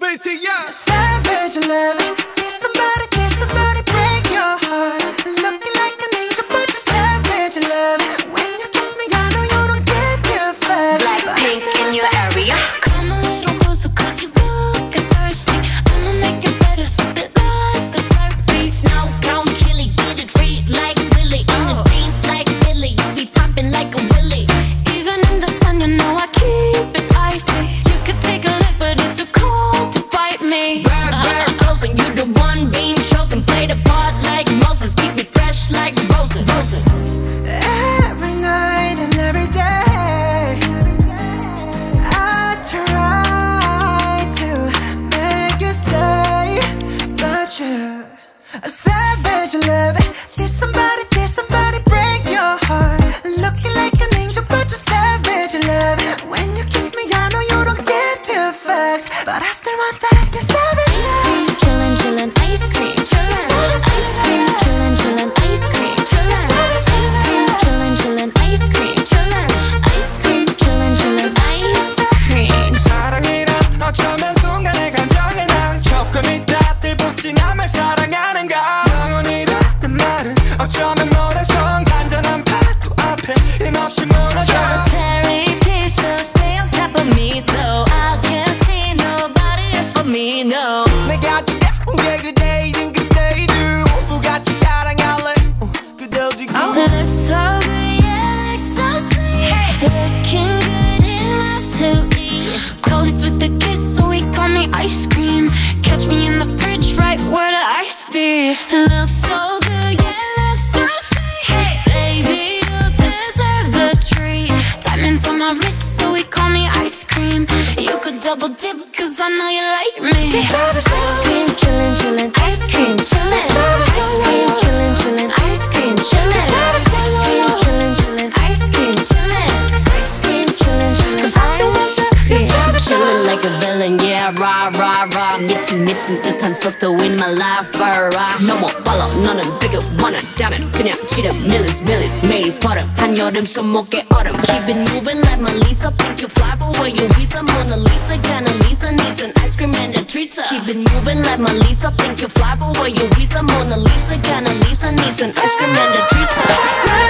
BTS. Savage love, need somebody break your heart. Looking like an angel, but you're savage love. When you kiss me, I know you don't give your fuck. Blackpink in your area. Come a little closer, cause you look at thirsty. I'ma make it better, sip it like a slurpee. Snow cone chili, get it free like Willy. In the jeans like Billy, you be popping like a Willy. Even in the sun, you know I keep it icy. You could take a look, but it's too cold. Bird frozen, you the one being chosen. Play the part like Moses, keep it fresh like roses. Every night and every day, I try to make you stay, but you're a savage love. Did somebody break your heart? Looking like an angel, but you're savage love. When you kiss me, I know you don't give two fucks, but I still want that. Ice cream, catch me in the fridge right where the ice be. Looks so good, yeah, looks so sweet. Hey, baby, you deserve a treat. Diamonds on my wrist, so he call me ice cream. You could double dip, cause I know you like me. Savage ice cream, chillin', chillin', ice cream, chillin'. Savage ice cream, chillin', chillin', ice cream, chillin'. Savage ice cream, chillin', chillin', ice cream, chillin'. Ice cream, chillin', chillin', ice cream, chillin' like a villain, yeah. Rah, rah, rah. 미친 미친 듯한 속도인 my life. Rah. No more follow, 너는 비교 원한다면 그냥 지름 millions, millions 매일 버릇 한여름 손목에 얼음. Keep it moving like my Lisa. Pick your fly away, your visa. Mona Lisa, kinda Lisa needs an ice cream and a treat. Keep it moving like my Lisa. Pick your fly away, your visa. Mona Lisa, kinda Lisa needs an ice cream and a treat.